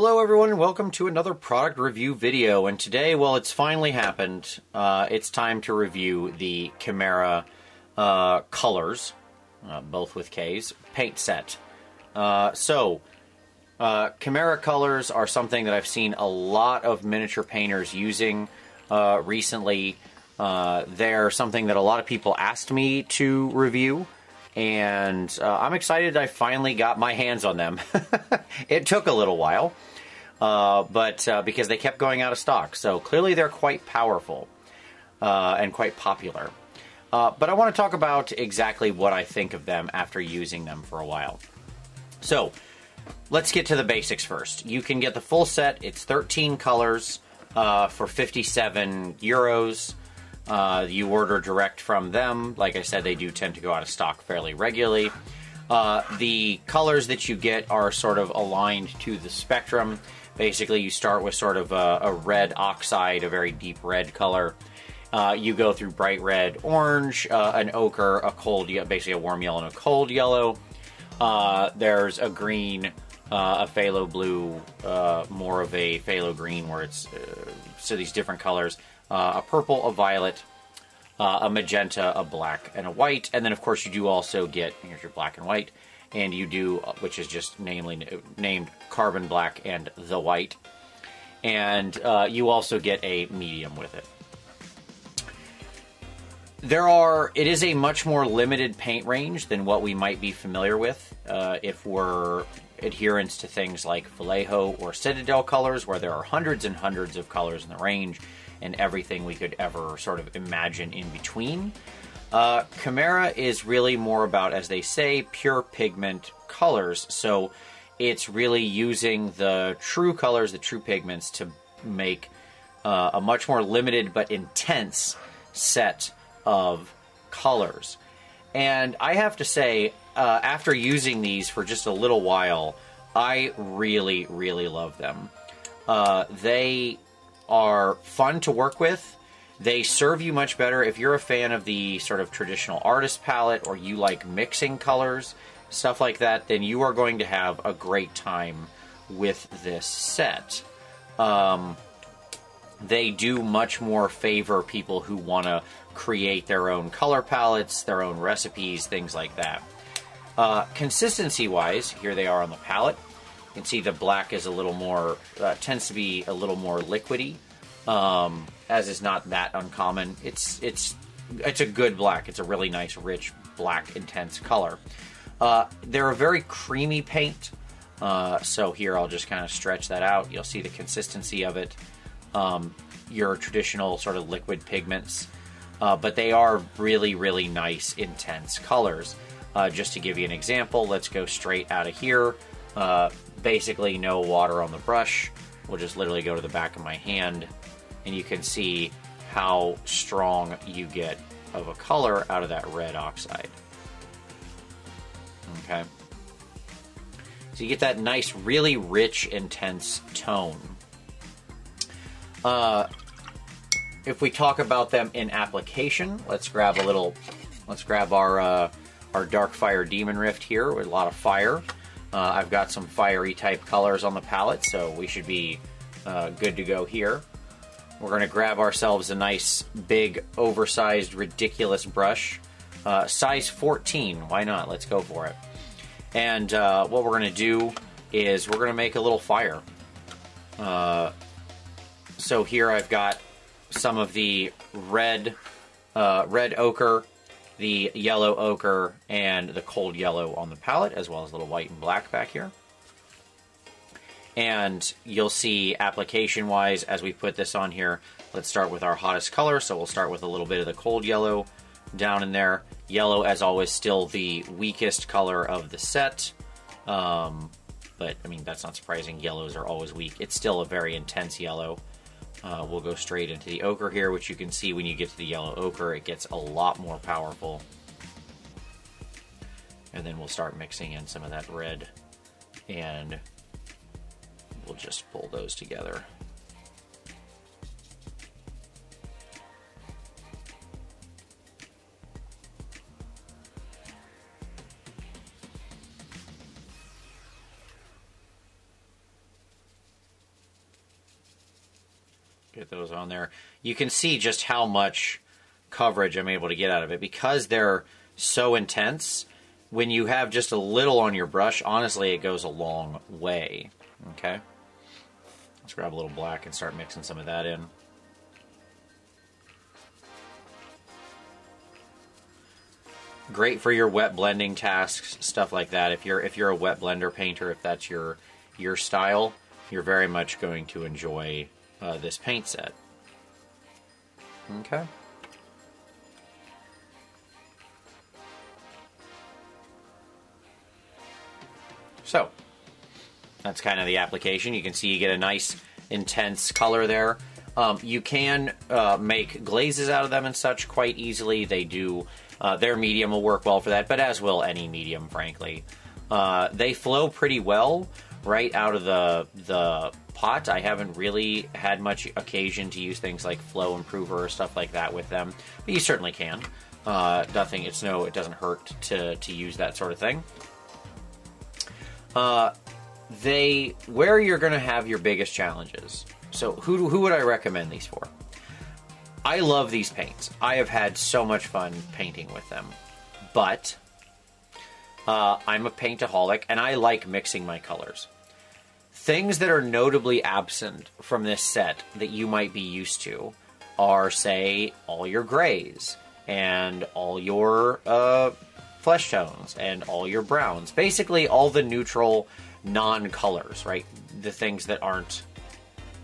Hello everyone and welcome to another product review video, and today, well, it's finally happened. It's time to review the Kimera Kolors, both with K's, paint set. Kimera Kolors are something that I've seen a lot of miniature painters using recently. They're something that a lot of people asked me to review. And I'm excited I finally got my hands on them. It took a little while, but because they kept going out of stock. So clearly they're quite powerful and quite popular. But I want to talk about exactly what I think of them after using them for a while. So let's get to the basics first. You can get the full set. It's 13 colors for 57 euros. You order direct from them. Like I said, they do tend to go out of stock fairly regularly. The colors that you get are sort of aligned to the spectrum. Basically, you start with sort of a red oxide, a very deep red color. You go through bright red, orange, an ochre, a cold, basically a warm yellow and a cold yellow. There's a green, a phthalo blue, more of a phthalo green where it's, so these different colors. A purple, a violet, a magenta, a black, and a white. And then, of course, you do also get, here's your black and white, and you do, which is just named Carbon Black and the White. And you also get a medium with it. It is a much more limited paint range than what we might be familiar with if we're adherents to things like Vallejo or Citadel colors, where there are hundreds and hundreds of colors in the range, and everything we could ever sort of imagine in between. Kimera is really more about, as they say, pure pigment colors. So it's really using the true colors, the true pigments, to make a much more limited but intense set of colors. And I have to say, after using these for just a little while, I really, really love them. They are fun to work with. They serve you much better if you're a fan of the sort of traditional artist palette, or you like mixing colors, stuff like that. Then you are going to have a great time with this set. They do much more favor people who want to create their own color palettes, their own recipes, things like that. Consistency wise, here they are on the palette. You can see the black is a little more, tends to be a little more liquidy, as is not that uncommon. It's a good black. It's a really nice, rich, black, intense color. They're a very creamy paint, so here I'll just kind of stretch that out. You'll see the consistency of it, your traditional sort of liquid pigments, but they are really, really nice, intense colors. Just to give you an example, let's go straight out of here. Basically no water on the brush. We'll just literally go to the back of my hand, and you can see how strong you get of a color out of that red oxide. Okay. So you get that nice, really rich, intense tone. If we talk about them in application, let's grab our Darkfire Demon Rift here with a lot of fire. I've got some fiery type colors on the palette, so we should be good to go here. We're going to grab ourselves a nice, big, oversized, ridiculous brush. Size 14, why not? Let's go for it. And what we're going to do is we're going to make a little fire. So here I've got some of the red ochre, the yellow ochre, and the cold yellow on the palette, as well as a little white and black back here. And you'll see application-wise, as we put this on here, let's start with our hottest color. So we'll start with a little bit of the cold yellow down in there. Yellow, as always, still the weakest color of the set. But, I mean, that's not surprising. Yellows are always weak. It's still a very intense yellow. We'll go straight into the ochre here, which you can see when you get to the yellow ochre, it gets a lot more powerful. And then we'll start mixing in some of that red, and we'll just pull those together. get those on there. You can see just how much coverage I'm able to get out of it because they're so intense. When you have just a little on your brush, honestly, it goes a long way. Okay, let's grab a little black and start mixing some of that in. Great for your wet blending tasks, stuff like that. If you're a wet blender painter, if that's your style, you're very much going to enjoy this paint set. Okay. So that's kind of the application. You can see you get a nice intense color there. You can make glazes out of them and such quite easily. They do, their medium will work well for that, but as will any medium, frankly. They flow pretty well right out of the pot. I haven't really had much occasion to use things like flow improver or stuff like that with them, but you certainly can. Nothing, it doesn't hurt to use that sort of thing. Where you're going to have your biggest challenges. So who would I recommend these for? I love these paints. I have had so much fun painting with them, but I'm a paintaholic and I like mixing my colors. Things that are notably absent from this set that you might be used to are, say, all your grays and all your flesh tones and all your browns. Basically all the neutral non-colors, right? The things that aren't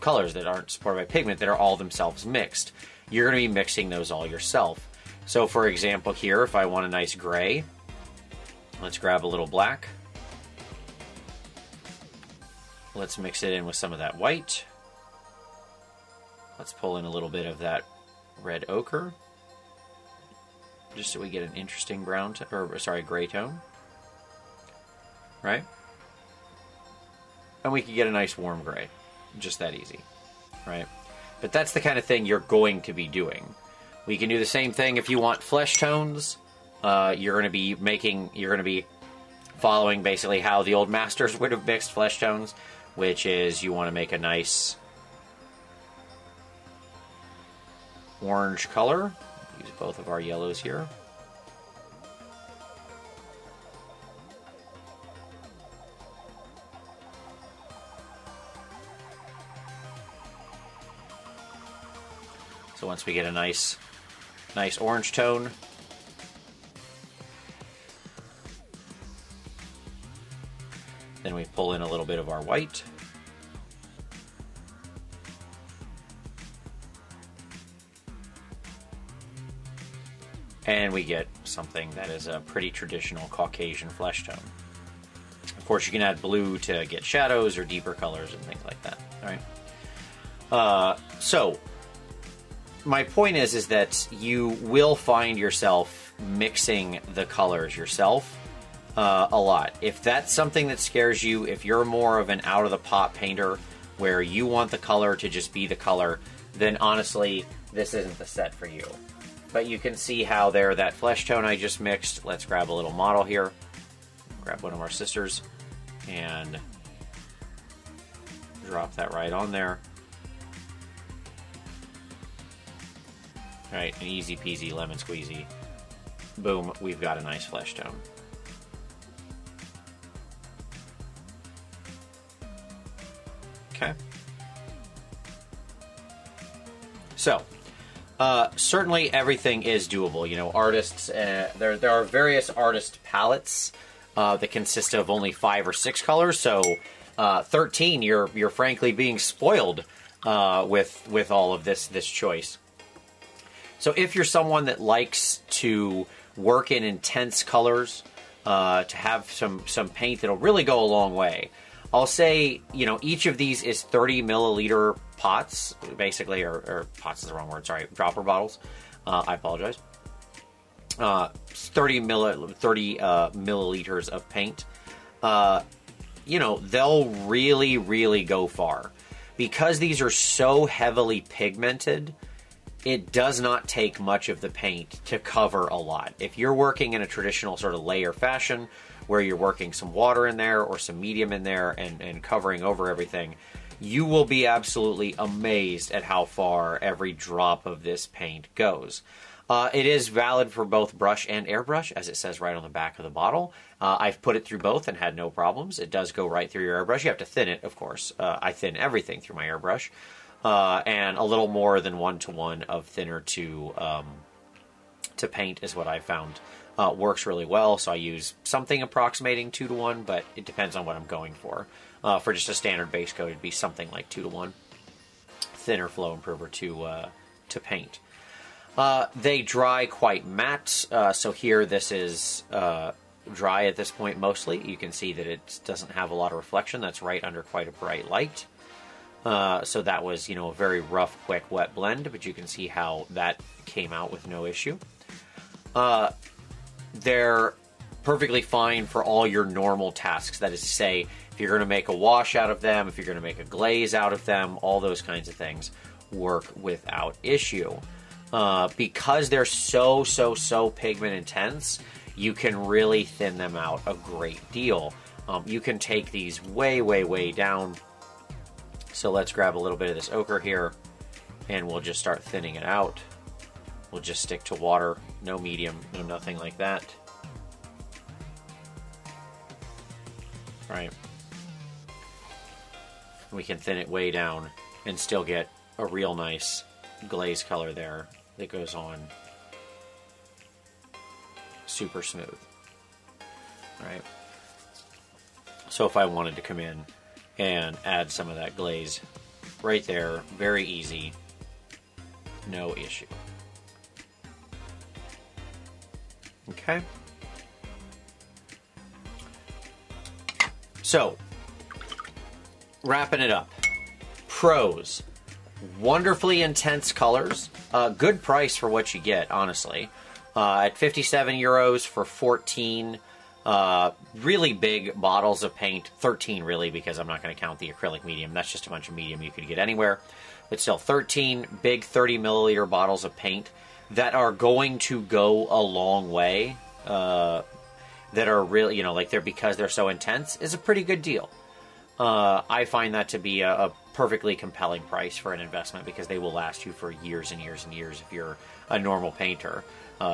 colors, that aren't supported by pigment, that are all themselves mixed. You're going to be mixing those all yourself. So for example here, if I want a nice gray, let's grab a little black. Let's mix it in with some of that white. Let's pull in a little bit of that red ochre, just so we get an interesting brown, gray tone, right? And we can get a nice warm gray, just that easy, right? But that's the kind of thing you're going to be doing. We can do the same thing if you want flesh tones. You're going to be following basically how the old masters would have mixed flesh tones, which is you want to make a nice orange color. Use both of our yellows here. So once we get a nice orange tone, then we pull in a little bit of our white. And we get something that is a pretty traditional Caucasian flesh tone. Of course, you can add blue to get shadows or deeper colors and things like that. All right. So my point is that you will find yourself mixing the colors yourself a lot. If that's something that scares you, if you're more of an out-of-the-pot painter where you want the color to just be the color, then honestly, this isn't the set for you. But you can see how there, that flesh tone I just mixed. Let's grab a little model here. Grab one of our sisters and drop that right on there. All right, an easy peasy lemon squeezy. Boom, we've got a nice flesh tone. Okay. So, certainly everything is doable. You know, artists, there are various artist palettes that consist of only 5 or 6 colors, so 13, you're frankly being spoiled with all of this choice. So if you're someone that likes to work in intense colors, to have some paint that'll really go a long way, I'll say, you know, each of these is 30 mL pots, basically, or pots is the wrong word, sorry, dropper bottles. I apologize. 30 milliliters of paint. You know, they'll really, really go far. Because these are so heavily pigmented, it does not take much of the paint to cover a lot. If you're working in a traditional sort of layer fashion, where you're working some water in there or some medium in there and covering over everything, you will be absolutely amazed at how far every drop of this paint goes. It is valid for both brush and airbrush, as it says right on the back of the bottle. I've put it through both and had no problems. It does go right through your airbrush. You have to thin it, of course. I thin everything through my airbrush. And a little more than 1:1 of thinner to paint is what I found works really well. So I use something approximating 2:1, but it depends on what I'm going for. For just a standard base coat, it'd be something like 2:1. Thinner flow improver to paint. They dry quite matte, so here this is dry at this point mostly. You can see that it doesn't have a lot of reflection. That's right under quite a bright light. So that was, you know, a very rough, quick, wet blend, but you can see how that came out with no issue. They're perfectly fine for all your normal tasks. That is to say, if you're going to make a wash out of them, if you're going to make a glaze out of them, all those kinds of things work without issue. Because they're so pigment intense, you can really thin them out a great deal. You can take these way down. So let's grab a little bit of this ochre here, and we'll just start thinning it out. We'll just stick to water, no medium, no nothing like that. Right. We can thin it way down and still get a real nice glaze color there that goes on super smooth. Right. So if I wanted to come in and add some of that glaze right there, very easy, no issue. Okay. So, wrapping it up. Pros. Wonderfully intense colors. Good price for what you get, honestly. At 57 euros for 14 really big bottles of paint, 13 really, because I'm not going to count the acrylic medium. That's just a bunch of medium you could get anywhere. But still, 13 big 30-milliliter bottles of paint that are going to go a long way, that are really, you know, like they're, because they're so intense, is a pretty good deal. I find that to be a perfectly compelling price for an investment, because they will last you for years and years and years if you're a normal painter.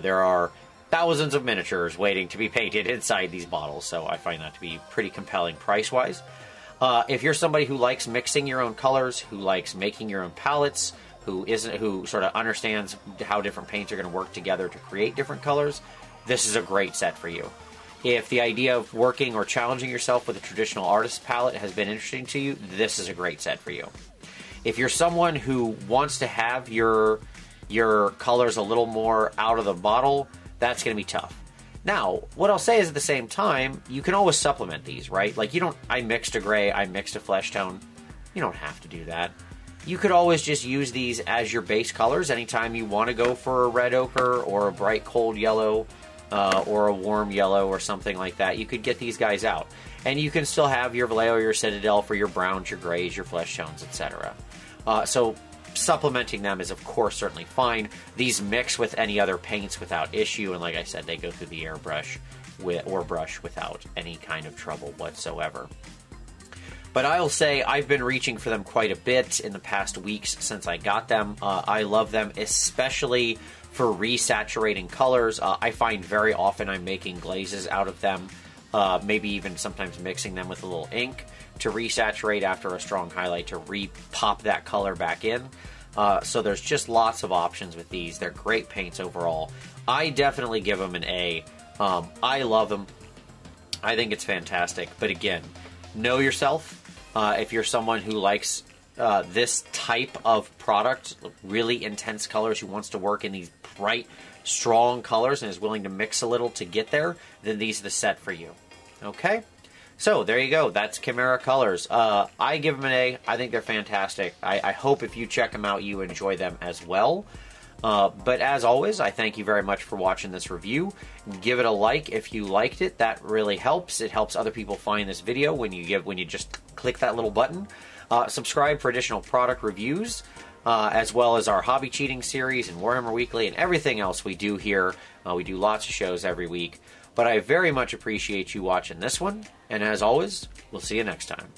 There are thousands of miniatures waiting to be painted inside these bottles, so I find that to be pretty compelling price-wise. If you're somebody who likes mixing your own colors, who likes making your own palettes, who sort of understands how different paints are going to work together to create different colors, this is a great set for you. If the idea of working or challenging yourself with a traditional artist palette has been interesting to you, this is a great set for you. If you're someone who wants to have your colors a little more out of the bottle, that's going to be tough. Now, what I'll say is, at the same time, you can always supplement these, right? Like, you don't, I mixed a gray, I mixed a flesh tone. You don't have to do that. You could always just use these as your base colors anytime you want to go for a red ochre or a bright cold yellow or a warm yellow or something like that. You could get these guys out. And you can still have your Vallejo or your Citadel for your browns, your grays, your flesh tones, etc. So supplementing them is, of course, certainly fine. These mix with any other paints without issue, and like I said, they go through the airbrush or brush without any kind of trouble whatsoever. But I'll say I've been reaching for them quite a bit in the past weeks since I got them. I love them, especially for resaturating colors. I find very often I'm making glazes out of them, maybe even sometimes mixing them with a little ink to resaturate after a strong highlight to re-pop that color back in. So there's just lots of options with these. They're great paints overall. I definitely give them an A. I love them. I think it's fantastic. But again, know yourself. If you're someone who likes this type of product, really intense colors, who wants to work in these bright, strong colors and is willing to mix a little to get there, then these are the set for you. Okay? So there you go. That's Kimera Kolors. I give them an A. I think they're fantastic. I hope if you check them out, you enjoy them as well. But as always, I thank you very much for watching this review. Give it a like if you liked it. That really helps. It helps other people find this video when you just click that little button. Subscribe for additional product reviews, as well as our Hobby Cheating series and Warhammer Weekly and everything else we do here. We do lots of shows every week. But I very much appreciate you watching this one, and as always, we'll see you next time.